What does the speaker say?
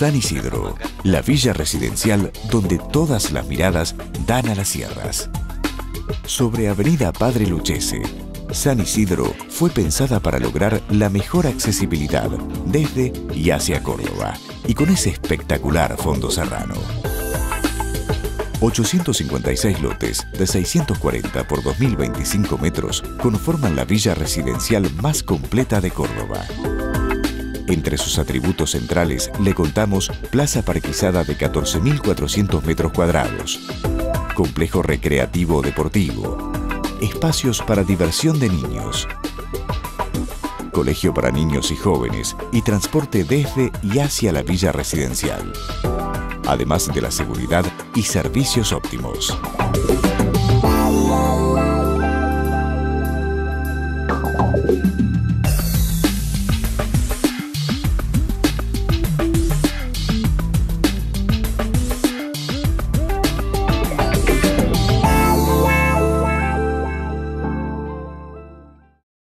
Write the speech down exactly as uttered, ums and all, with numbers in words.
San Isidro, la villa residencial donde todas las miradas dan a las sierras. Sobre Avenida Padre Lucchese, San Isidro fue pensada para lograr la mejor accesibilidad desde y hacia Córdoba, y con ese espectacular fondo serrano. ochocientos cincuenta y seis lotes de seiscientos cuarenta por dos mil veinticinco metros conforman la villa residencial más completa de Córdoba. Entre sus atributos centrales le contamos plaza parquizada de catorce mil cuatrocientos metros cuadrados, complejo recreativo deportivo, espacios para diversión de niños, colegio para niños y jóvenes y transporte desde y hacia la villa residencial, además de la seguridad y servicios óptimos.